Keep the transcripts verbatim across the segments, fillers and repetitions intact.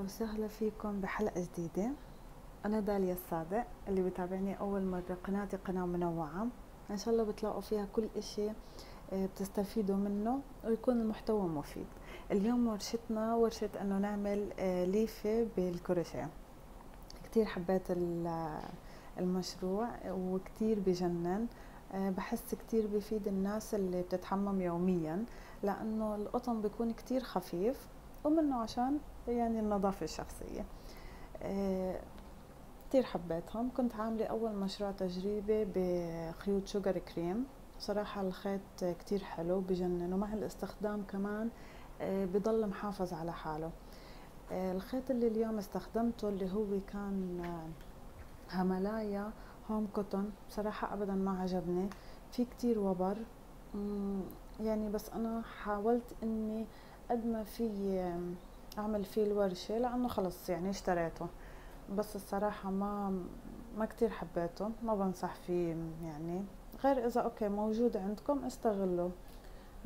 أهلا وسهلا فيكم بحلقة جديدة. أنا داليا الصادق. اللي بتابعني أول مرة، قناتي قناة منوعة، إن شاء الله بتلاقوا فيها كل إشي بتستفيدوا منه ويكون المحتوى مفيد. اليوم ورشتنا ورشة أنه نعمل ليفة بالكروشيه. كتير حبيت المشروع وكتير بجنن، بحس كتير بفيد الناس اللي بتتحمم يوميا، لأنه القطن بيكون كتير خفيف ومنه عشان يعني النظافة الشخصية. أه كتير حبيتهم. كنت عاملة أول مشروع تجريبي بخيوط شوجر كريم، صراحة الخيط كتير حلو بجنن، ومع الاستخدام كمان أه بضل محافظ على حاله. أه الخيط اللي اليوم استخدمته اللي هو كان هيمالايا هوم كوتون، صراحة أبدا ما عجبني، في كتير وبر يعني، بس أنا حاولت إني قد ما في اعمل فيه الورشة، لانه خلص يعني اشتريته، بس الصراحة ما ما كتير حبيته، ما بنصح فيه يعني، غير اذا اوكي موجود عندكم استغلوا،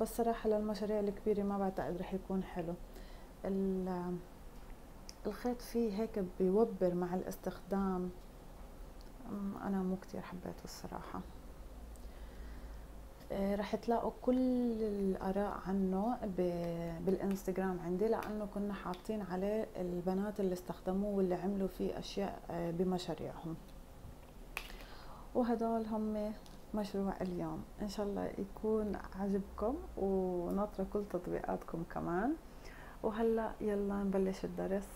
بس صراحة للمشاريع الكبيرة ما بعتقد رح يكون حلو. الخيط فيه هيك بيوبر مع الاستخدام، انا مو كتير حبيته الصراحة. رح تلاقوا كل الآراء عنه بالإنستغرام عندي، لأنه كنا حاطين عليه البنات اللي استخدموه واللي عملوا فيه أشياء بمشاريعهم. وهدول هم مشروع اليوم، إن شاء الله يكون عجبكم، وناطرة كل تطبيقاتكم كمان. وهلأ يلا نبلش الدرس.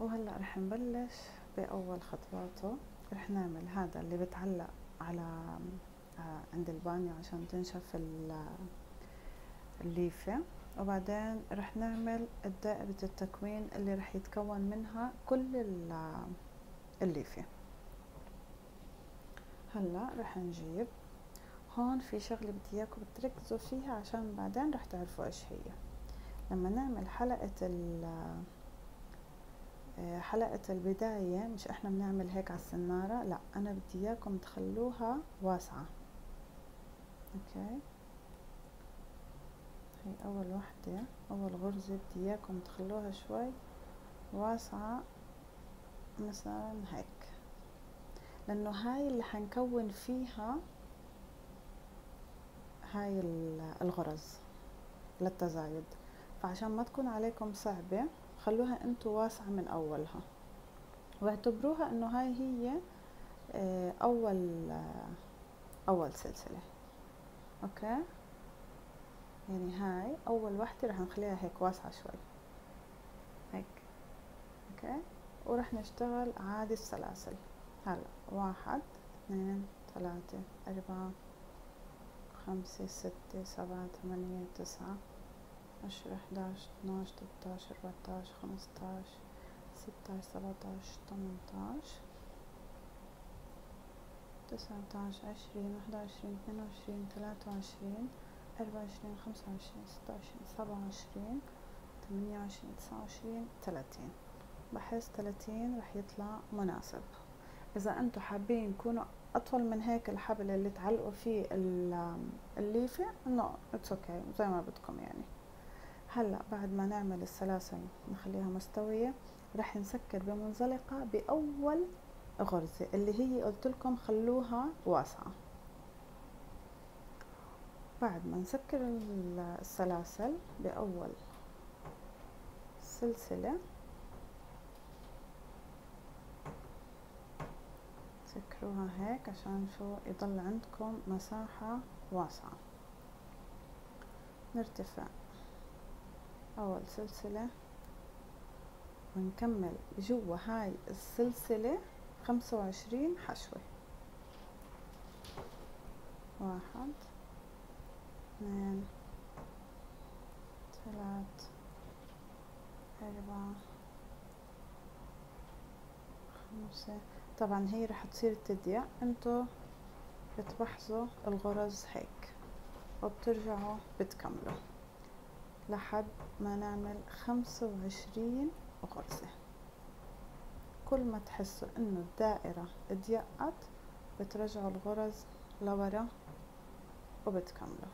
وهلأ رح نبلش بأول خطواته. رح نعمل هذا اللي بتعلق على عند البانيو عشان تنشف الليفة، وبعدين رح نعمل دائرة التكوين اللي رح يتكون منها كل الليفة. هلا رح نجيب هون في شغلة بدي اياكم تركزوا فيها عشان بعدين رح تعرفوا ايش هي. لما نعمل حلقة حلقة البداية مش احنا بنعمل هيك على السنارة، لا انا بدي اياكم تخلوها واسعة. اوكي، هي اول وحدة، اول غرزة بدي اياكم تخلوها شوي واسعة مثلا هيك، لانه هاي اللي حنكون فيها هاي الغرز للتزايد، فعشان ما تكون عليكم صعبة خلوها انتوا واسعة من اولها، واعتبروها انه هاي هي اول اول سلسلة. اوكي، يعني هاي اول وحدة رح نخليها هيك واسعة شوي هيك. اوكي، ورح نشتغل عادي السلاسل. هلا واحد اثنين ثلاثة اربعة خمسة ستة سبعة ثمانية تسعة عشرة احداش اتناش تلتاش اربعتاش خمستاش ستاش سبعتاش تمنتاش تسعتاش عشرين واحد وعشرين اثنين وعشرين ثلاثة وعشرين اربعة وعشرين خمسة وعشرين ستة وعشرين سبعة وعشرين ثمانية وعشرين تسعة وعشرين ثلاثين. بحس ثلاثين رح يطلع مناسب. اذا انتو حابين تكونوا اطول من هيك الحبل اللي تعلقوا فيه الليفة انه اتس اوكي زي ما بدكم يعني. هلا بعد ما نعمل السلاسل نخليها مستوية، رح نسكر بمنزلقة بأول غرزة اللي هي قلتلكم خلوها واسعة. بعد ما نسكر السلاسل بأول سلسلة سكروها هيك عشان شو يضل عندكم مساحة واسعة. نرتفع اول سلسلة ونكمل جوا هاي السلسلة خمسة وعشرين حشوة. واحد اثنين ثلاث اربعة خمسة. طبعا هي رح تصير تضيق، انتو بتبحثوا الغرز هيك وبترجعوا بتكملوا لحد ما نعمل خمسة وعشرين غرزة. كل ما تحسوا انه الدائرة اتضيقت بترجعوا الغرز لورا وبتكملوا.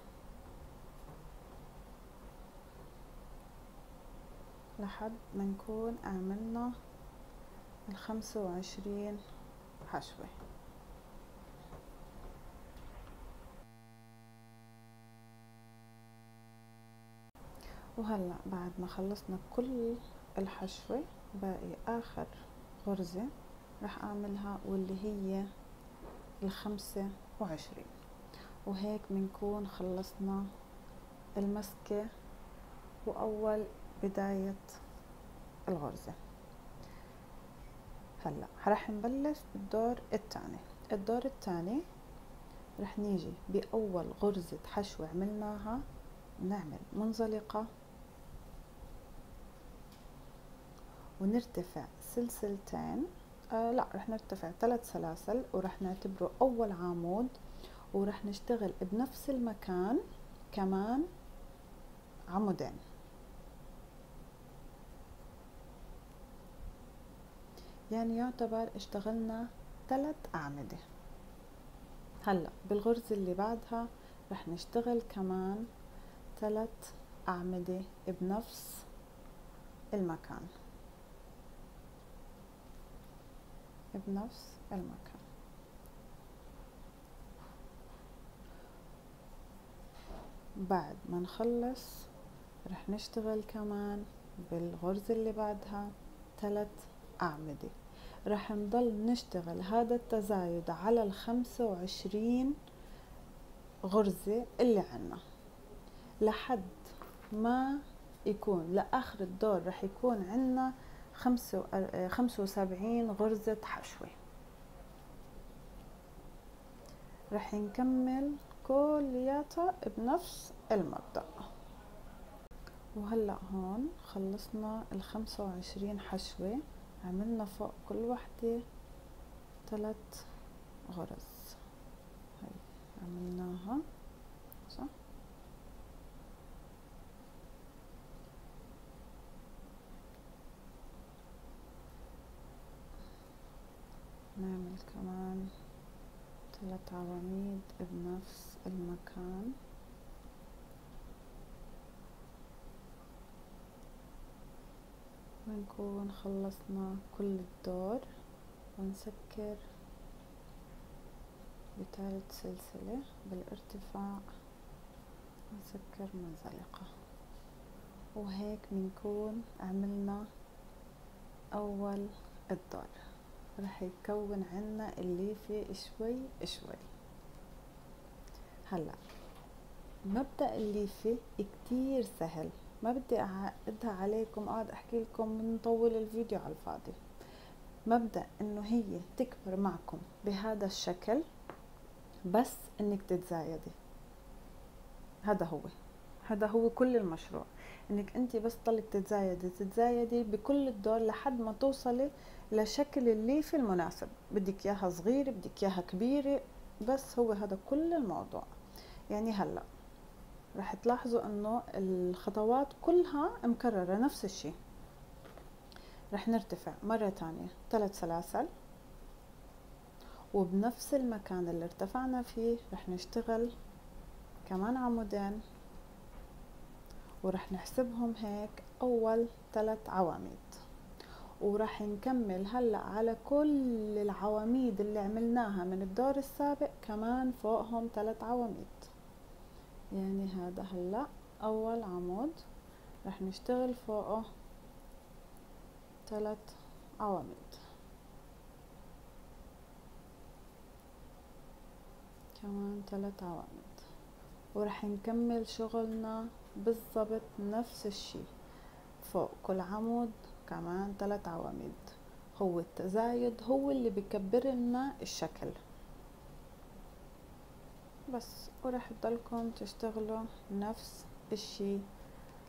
لحد ما نكون عملنا الخمسة وعشرين حشوة. وهلا بعد ما خلصنا كل الحشوة باقي آخر غرزة رح أعملها واللي هي الخمسة وعشرين، وهيك بنكون خلصنا المسكة وأول بداية الغرزة. هلا رح نبلش بالدور الثاني. الدور الثاني رح نيجي بأول غرزة حشوة عملناها نعمل منزلقة ونرتفع سلسلتين، آه لا رح نرتفع ثلاث سلاسل، ورح نعتبره أول عمود، ورح نشتغل بنفس المكان كمان عمودين. يعني يعتبر اشتغلنا ثلاث أعمدة. هلا بالغرزة اللي بعدها رح نشتغل كمان ثلاث أعمدة بنفس المكان بنفس المكان بعد ما نخلص رح نشتغل كمان بالغرزة اللي بعدها ثلاث أعمدة. رح نضل نشتغل هذا التزايد على الخمسة وعشرين غرزة اللي عنا لحد ما يكون لآخر الدور رح يكون عنا خمسة وسبعين غرزة حشوة. رح نكمل كلياتها بنفس المبدأ. وهلأ هون خلصنا الخمسة وعشرين حشوة، عملنا فوق كل وحدة ثلاث غرز. هاي عملناها صح؟ نعمل كمان ثلاث عواميد بنفس المكان. ونكون خلصنا كل الدور ونسكر بثالث سلسلة بالارتفاع ونسكر منزلقة. وهيك بنكون عملنا أول الدور. رح يتكون عنا الليفة شوي شوي. هلا مبدأ الليفة كتير سهل، ما بدي اعقدها عليكم اقعد احكي لكم نطول الفيديو على الفاضي. مبدأ انه هي تكبر معكم بهذا الشكل بس انك تتزايدي، هذا هو هذا هو كل المشروع، انك انت بس تضلك تتزايدي تتزايدي بكل الدور لحد ما توصلي لشكل الليفة المناسب، بدك اياها صغيرة بدك اياها كبيرة، بس هو هذا كل الموضوع. يعني هلا رح تلاحظوا انه الخطوات كلها مكررة نفس الشيء. رح نرتفع مرة تانية ثلاث سلاسل، وبنفس المكان اللي ارتفعنا فيه رح نشتغل كمان عمودين، ورح نحسبهم هيك اول ثلاث عواميد. ورح نكمل هلأ على كل العواميد اللي عملناها من الدور السابق كمان فوقهم ثلاث عواميد. يعني هذا هلأ أول عمود رح نشتغل فوقه ثلاث عواميد. كمان ثلاث عواميد ورح نكمل شغلنا بالضبط نفس الشي، فوق كل عمود كمان ثلاث عواميد. هو التزايد هو اللي بيكبر لنا الشكل بس، ورح تضلكم تشتغلوا نفس الشي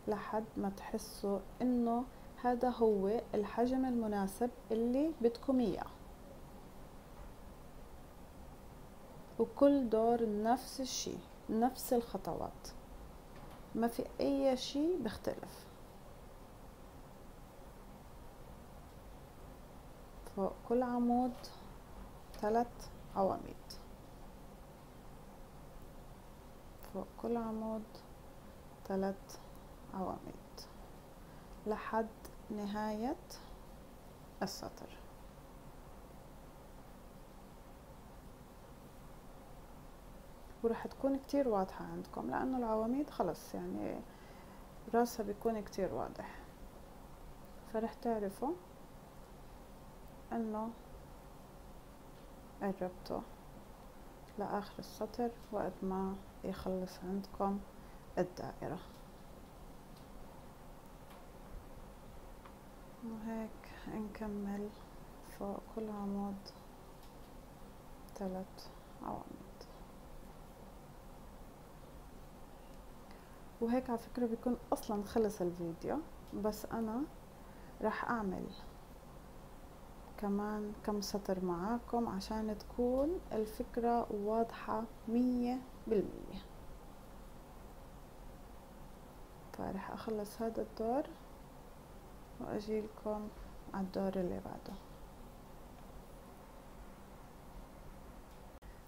لحد ما تحسوا انه هذا هو الحجم المناسب اللي بدكم اياه. وكل دور نفس الشي نفس الخطوات، ما في اي شي بيختلف. فوق كل عمود ثلاث عواميد، فوق كل عمود ثلاث عواميد لحد نهاية السطر. وراح تكون كتير واضحة عندكم لأنه العواميد خلص يعني راسها بيكون كتير واضح، فرح تعرفوا أنه قربتوا لآخر السطر وقت ما يخلص عندكم الدائرة. وهيك نكمل فوق كل عمود ثلاث عواميد. وهيك على فكرة بيكون أصلا خلص الفيديو، بس أنا راح أعمل كمان كم سطر معاكم عشان تكون الفكرة واضحة مية بالمية. فرح أخلص هذا الدور وأجيلكم على الدور اللي بعده.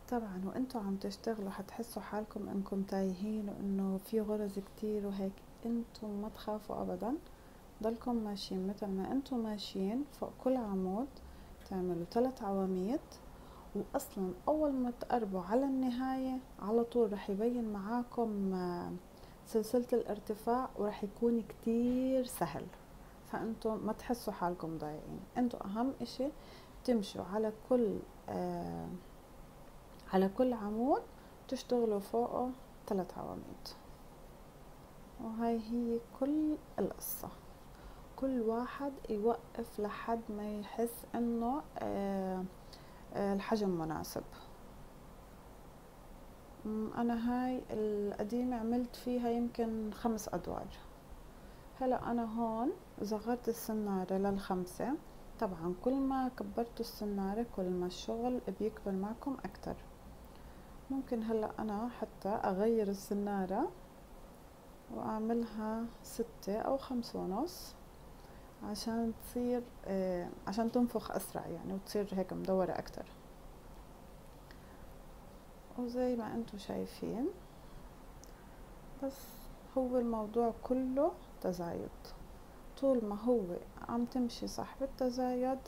طبعا وانتو عم تشتغلوا حتحسوا حالكم انكم تايهين وانه في غرز كتير وهيك، انتو ما تخافوا ابدا، ضلكم ماشيين مثل ما انتو ماشيين. فوق كل عمود تعملوا ثلاث عواميد، واصلا اول ما تقربوا على النهاية على طول رح يبين معاكم سلسلة الارتفاع ورح يكون كتير سهل، فانتم ما تحسوا حالكم ضايعين. انتم اهم اشي تمشوا على كل آه على كل عمود تشتغلوا فوقه ثلاث عواميد. وهي هي كل القصة، كل واحد يوقف لحد ما يحس انه آه آه الحجم مناسب. انا هاي القديمة عملت فيها يمكن خمس ادوار. هلا انا هون صغرت السنارة للخمسة، طبعا كل ما كبرتوا السنارة كل ما الشغل بيكبر معكم اكتر. ممكن هلا انا حتى اغير السنارة واعملها ستة او خمسة ونص عشان تصير آه عشان تنفخ اسرع يعني وتصير هيك مدورة اكتر. وزي ما انتم شايفين بس هو الموضوع كله تزايد، طول ما هو عم تمشي صح بالتزايد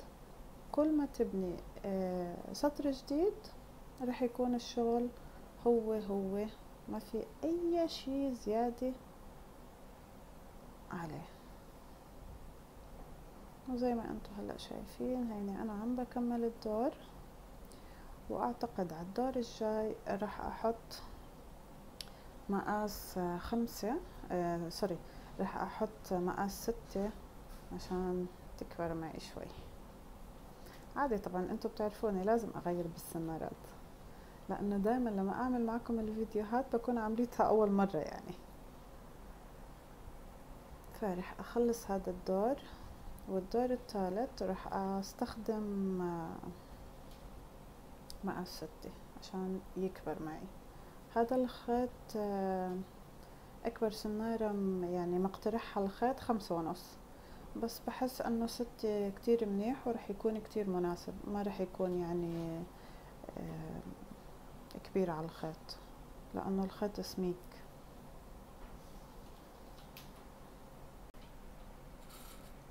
كل ما تبني سطر جديد رح يكون الشغل هو هو، ما في اي شي زيادة عليه. وزي ما انتم هلا شايفين هيني انا عم بكمل الدور، واعتقد على الدور الجاي رح احط مقاس خمسة آه سوري رح احط مقاس ستة عشان تكبر معي شوي. عادي طبعا انتو بتعرفوني لازم اغير بالسنارات، لانه دايما لما اعمل معكم الفيديوهات بكون عملتها اول مرة يعني. فرح اخلص هذا الدور، والدور الثالث رح استخدم مقاس ستة عشان يكبر معي. هذا الخيط اكبر سنارة يعني مقترحها الخيط خمسة ونص، بس بحس انه ستة كتير منيح ورح يكون كتير مناسب، ما رح يكون يعني كبير على الخيط لانه الخيط سميك.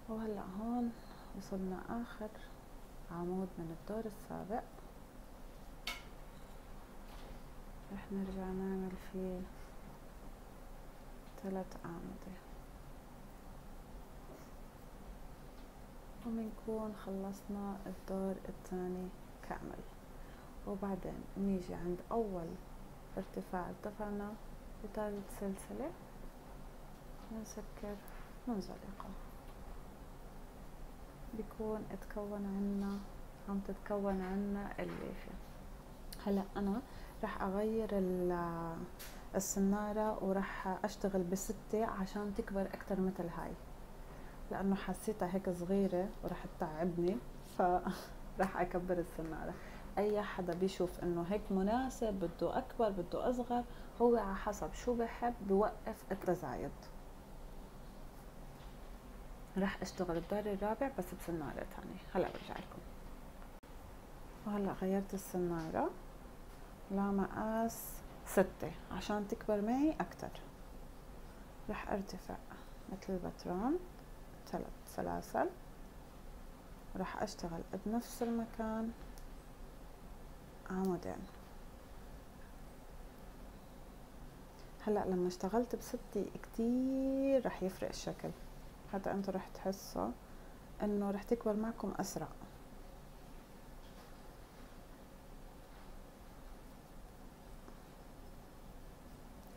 وهلأ هون وصلنا اخر عمود من الدور السابق، رح نرجع نعمل فيه ثلاث أعمدة وبنكون خلصنا الدور الثاني كامل. وبعدين نيجي عند أول ارتفاع ارتفعنا بثالث سلسلة نسكر منزلقة، بيكون اتكون عنا عم تتكون عنا الليفة. هلا أنا رح أغير السنارة ورح أشتغل بستة عشان تكبر أكتر مثل هاي، لأنه حسيتها هيك صغيرة ورح تتعبني، فرح أكبر السنارة. أي حدا بيشوف إنه هيك مناسب بده أكبر بده أصغر، هو على حسب شو بحب بوقف التزايد. رح أشتغل الدور الرابع بس بسنارة تانية، هلا برجع لكم. وهلا غيرت السنارة لمقاس ستة عشان تكبر معي أكتر. رح أرتفع مثل البتران ثلاث سلاسل، راح اشتغل بنفس المكان عمودين. هلا لما اشتغلت بست دقايق كتير راح يفرق الشكل هذا، انتو راح تحسوا انه راح تكبر معكم اسرع.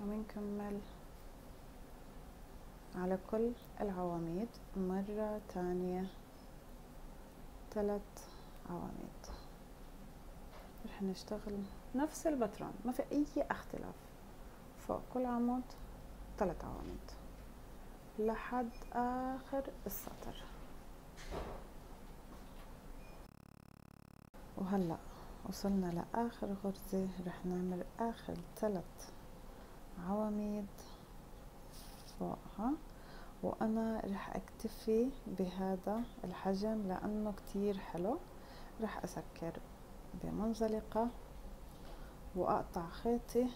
وبنكمل على كل العواميد مرة تانية، ثلاث عواميد رح نشتغل نفس الباترون، ما في اي اختلاف. فوق كل عمود ثلاث عواميد لحد اخر السطر. وهلا وصلنا لاخر غرزة، رح نعمل اخر ثلاث عواميد فوقها، وانا رح اكتفي بهذا الحجم لانه كتير حلو. رح اسكر بمنزلقة واقطع خيطي،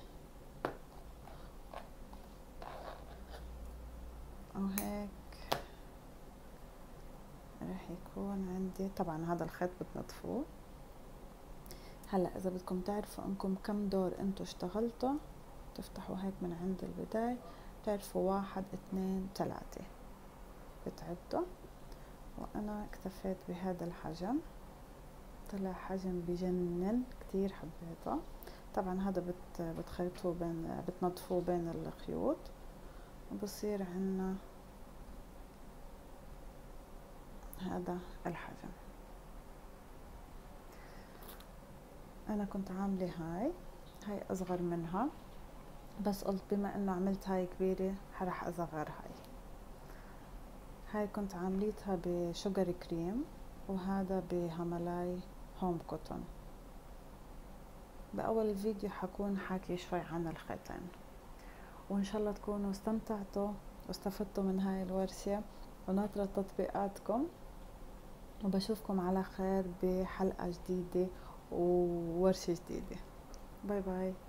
وهيك رح يكون عندي. طبعا هذا الخيط بدنا نطفوه. هلا اذا بدكم تعرفوا انكم كم دور انتوا اشتغلتوا، تفتحوا هيك من عند البداية، تعرفوا واحد اثنين ثلاثة بتعدوا. وانا اكتفيت بهذا الحجم، طلع حجم بجنن كتير حبيته. طبعا هذا بتخيطوه بين بتنظفوه بين الخيوط، وبصير عنا هذا الحجم. انا كنت عامله هاي هاي اصغر منها، بس قلت بما انه عملت هاي كبيرة رح اصغر هاي. هاي كنت عامليتها بشوجر كريم، وهذا بهيمالايا هوم كوتون. باول فيديو حكون حاكي شوي عن الخيطين، وان شاء الله تكونوا استمتعتوا واستفدتوا من هاي الورشة، وناطرة تطبيقاتكم، وبشوفكم على خير بحلقة جديدة وورشة جديدة. باي باي.